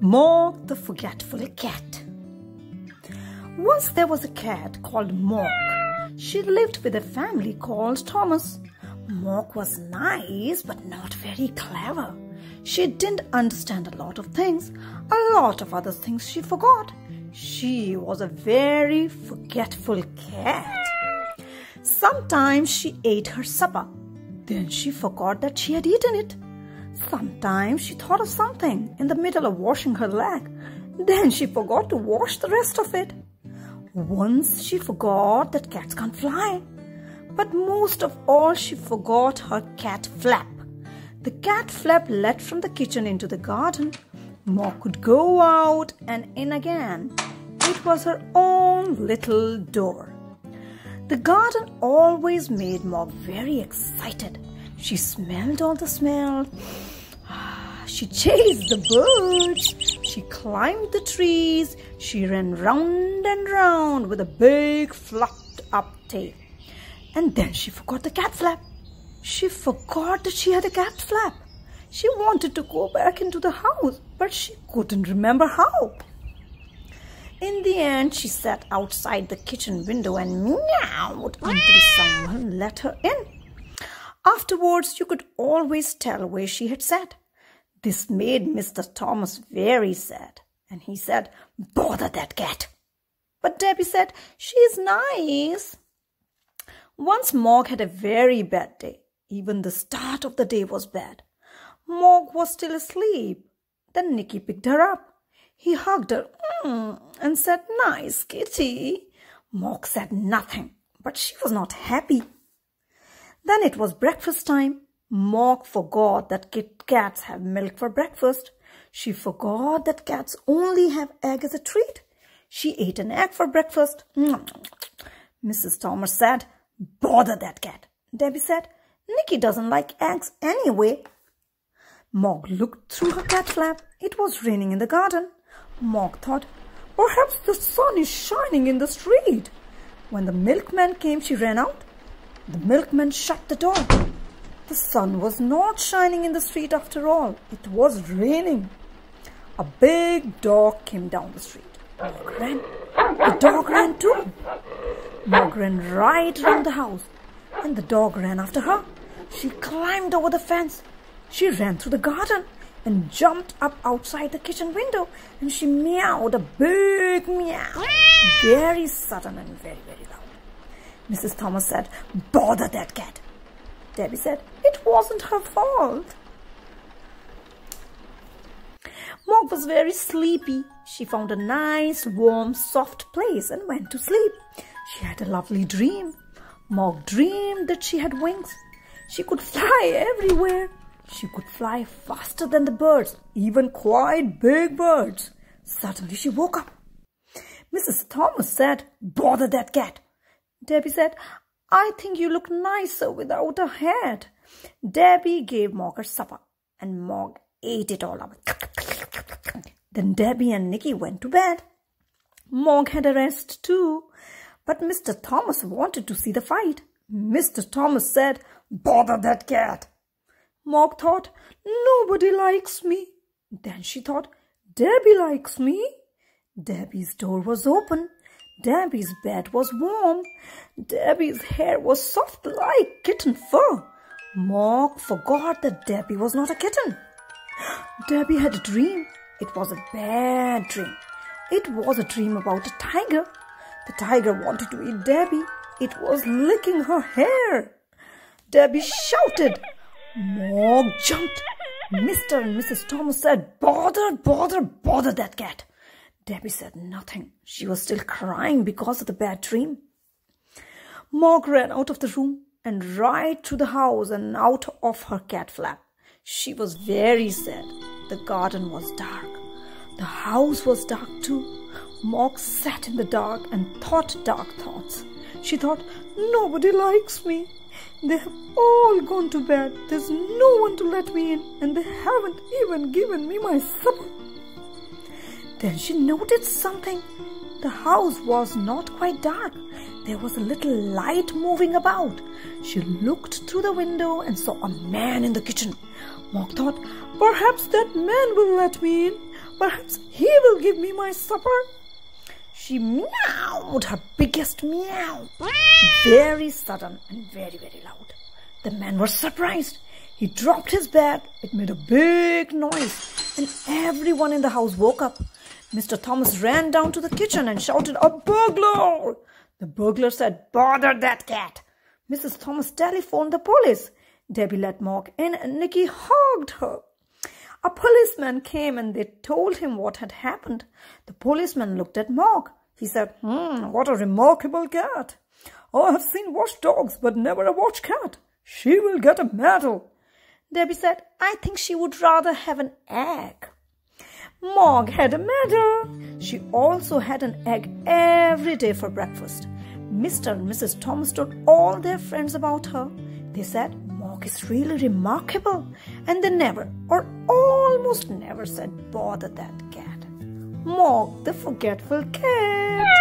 Mog the Forgetful Cat. Once there was a cat called Mog. She lived with a family called Thomas. Mog was nice but not very clever. She didn't understand a lot of things. A lot of other things she forgot. She was a very forgetful cat. Sometimes she ate her supper. Then she forgot that she had eaten it. Sometimes she thought of something in the middle of washing her leg. Then she forgot to wash the rest of it. Once she forgot that cats can't fly. But most of all, she forgot her cat flap. The cat flap led from the kitchen into the garden. Mog could go out and in again. It was her own little door. The garden always made Mog very excited. She smelled all the smells. She chased the birds. She climbed the trees. She ran round and round with a big fluffed up tail. And then she forgot the cat flap. She forgot that she had a cat flap. She wanted to go back into the house, but she couldn't remember how. In the end, she sat outside the kitchen window and meowed until someone let her in. Afterwards, you could always tell where she had sat. This made Mr. Thomas very sad, and he said, "Bother that cat." But Debbie said, "She's nice." Once Mog had a very bad day. Even the start of the day was bad. Mog was still asleep. Then Nicky picked her up. He hugged her and said, "Nice kitty." Mog said nothing, but she was not happy. Then it was breakfast time. Mog forgot that cats have milk for breakfast. She forgot that cats only have egg as a treat. She ate an egg for breakfast. Mrs. Thomas said, "Bother that cat." Debbie said, "Nicky doesn't like eggs anyway." Mog looked through her cat flap. It was raining in the garden. Mog thought, "Perhaps the sun is shining in the street." When the milkman came, she ran out. The milkman shut the door. The sun was not shining in the street after all. It was raining. A big dog came down the street. Mog ran. The dog ran too. Mog ran right round the house. And the dog ran after her. She climbed over the fence. She ran through the garden and jumped up outside the kitchen window. And she meowed a big meow. Very sudden and very, very loud. Mrs. Thomas said, "Bother that cat." Debbie said, "It wasn't her fault." Mog was very sleepy. She found a nice, warm, soft place and went to sleep. She had a lovely dream. Mog dreamed that she had wings. She could fly everywhere. She could fly faster than the birds, even quite big birds. Suddenly she woke up. Mrs. Thomas said, "Bother that cat." Debbie said, "I think you look nicer without a hat." Debbie gave Mog her supper, and Mog ate it all up. Then Debbie and Nicky went to bed. Mog had a rest too, but Mr. Thomas wanted to see the fight. Mr. Thomas said, "Bother that cat." Mog thought, "Nobody likes me." Then she thought, "Debbie likes me." Debbie's door was open. Debbie's bed was warm. Debbie's hair was soft like kitten fur. Mog forgot that Debbie was not a kitten. Debbie had a dream. It was a bad dream. It was a dream about a tiger. The tiger wanted to eat Debbie. It was licking her hair. Debbie shouted. Mog jumped. Mr. and Mrs. Thomas said, "Bother, bother, bother that cat." Debbie said nothing. She was still crying because of the bad dream. Mog ran out of the room and right through the house and out of her cat flap. She was very sad. The garden was dark. The house was dark too. Mog sat in the dark and thought dark thoughts. She thought, "Nobody likes me. They have all gone to bed. There's no one to let me in, and they haven't even given me my supper." Then she noticed something. The house was not quite dark. There was a little light moving about. She looked through the window and saw a man in the kitchen. Mog thought, "Perhaps that man will let me in. Perhaps he will give me my supper." She meowed her biggest meow, very sudden and very loud. The men were surprised. He dropped his bag. It made a big noise, and everyone in the house woke up. Mr. Thomas ran down to the kitchen and shouted, "A burglar!" The burglar said, "Bother that cat." Mrs. Thomas telephoned the police. Debbie let Mog in and Nicky hugged her. A policeman came and they told him what had happened. The policeman looked at Mog. He said, "What a remarkable cat. I have seen watchdogs but never a watch cat. She will get a medal." Debbie said, "I think she would rather have an egg." Mog had a medal. She also had an egg every day for breakfast. Mr. and Mrs. Thomas told all their friends about her. They said, "Mog is really remarkable." And they never, or almost never, said, "Bother that cat." Mog, the forgetful cat.